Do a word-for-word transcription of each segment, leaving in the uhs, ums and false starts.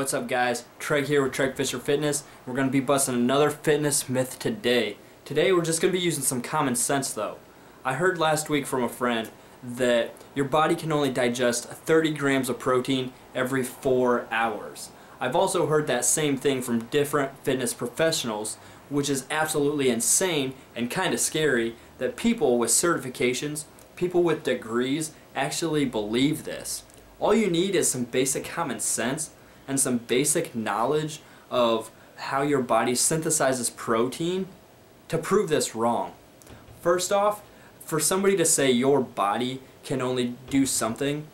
what's up guys? Tregg here with Tregg Fisher Fitness. We're going to be busting another fitness myth today. Today we're just going to be using some common sense though. I heard last week from a friend that your body can only digest thirty grams of protein every four hours. I've also heard that same thing from different fitness professionals, which is absolutely insane and kind of scary that people with certifications, people with degrees actually believe this. All you need is some basic common sense and some basic knowledge of how your body synthesizes protein to prove this wrong. First off, for somebody to say your body can only do something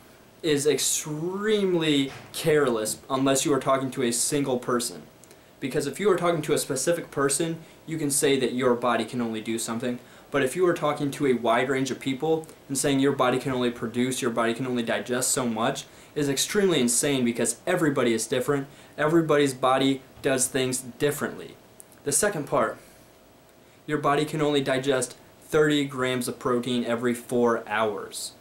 is extremely careless unless you are talking to a single person. Because if you are talking to a specific person, you can say that your body can only do something. But if you are talking to a wide range of people and saying your body can only produce, your body can only digest so much, is extremely insane because everybody is different. Everybody's body does things differently. The second part, your body can only digest thirty grams of protein every four hours.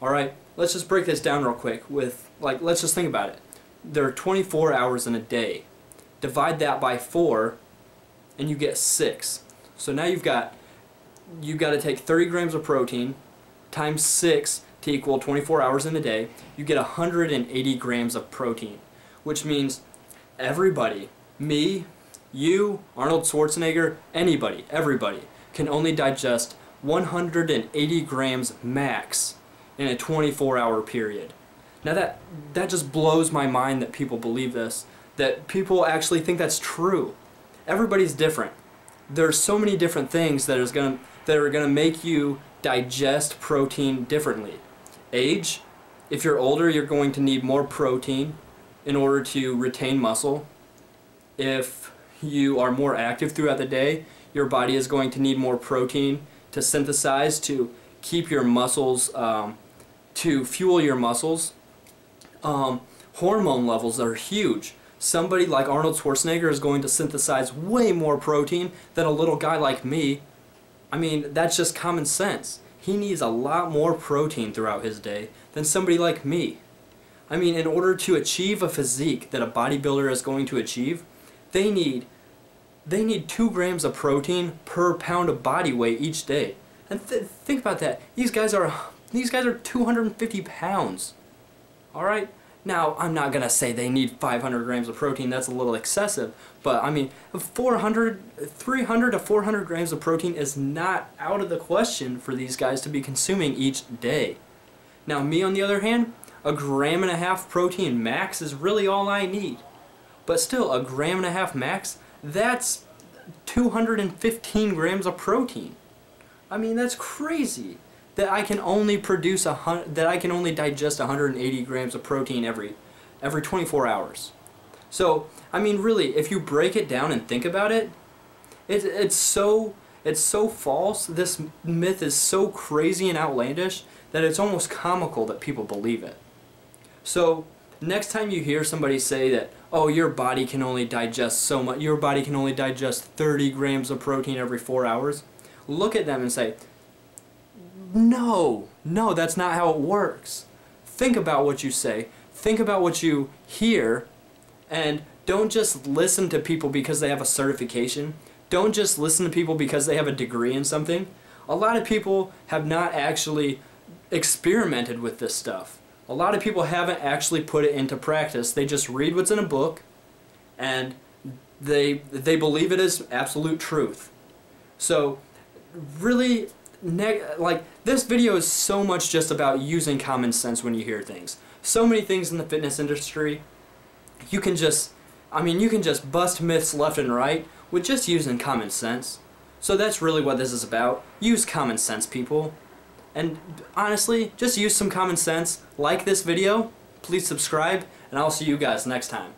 All right, let's just break this down real quick with, like, let's just think about it. There are twenty-four hours in a day. Divide that by four and you get six. So now you've got you've got to take thirty grams of protein times six to equal twenty-four hours in a day. You get one hundred eighty grams of protein, which means everybody, me, you, Arnold Schwarzenegger, anybody, everybody can only digest one hundred eighty grams max in a twenty-four hour period. Now that that just blows my mind that people believe this, that people actually think that's true. Everybody's different. There's so many different things that is going that are going to make you digest protein differently. Age, if you're older, you're going to need more protein in order to retain muscle. If you are more active throughout the day, your body is going to need more protein to synthesize, to keep your muscles, um, to fuel your muscles. Um, hormone levels are huge. Somebody like Arnold Schwarzenegger is going to synthesize way more protein than a little guy like me. I mean, that's just common sense. He needs a lot more protein throughout his day than somebody like me. I mean, in order to achieve a physique that a bodybuilder is going to achieve, they need they need two grams of protein per pound of body weight each day. And th think about that. These guys are these guys are two hundred fifty pounds. All right. Now, I'm not going to say they need five hundred grams of protein, that's a little excessive, but I mean, four hundred, three hundred to four hundred grams of protein is not out of the question for these guys to be consuming each day. Now me, on the other hand, a gram and a half protein max is really all I need. But still, a gram and a half max, that's two hundred fifteen grams of protein. I mean, that's crazy. That I can only produce a hundred, that I can only digest one hundred eighty grams of protein every, every twenty-four hours. So I mean, really, if you break it down and think about it, it, it's so it's so false. This myth is so crazy and outlandish that it's almost comical that people believe it. So next time you hear somebody say that, oh, your body can only digest so much, your body can only digest thirty grams of protein every four hours, look at them and say, No, no, that's not how it works. Think about what you say. Think about what you hear. And don't just listen to people because they have a certification. Don't just listen to people because they have a degree in something. A lot of people have not actually experimented with this stuff. A lot of people haven't actually put it into practice. They just read what's in a book and they, they believe it is absolute truth. So, really... Neg like this video is so much just about using common sense when you hear things. So many things in the fitness industry, you can just, I mean, you can just bust myths left and right with just using common sense. So that's really what this is about. Use common sense, people. And honestly, just use some common sense. Like this video, please subscribe, and I'll see you guys next time.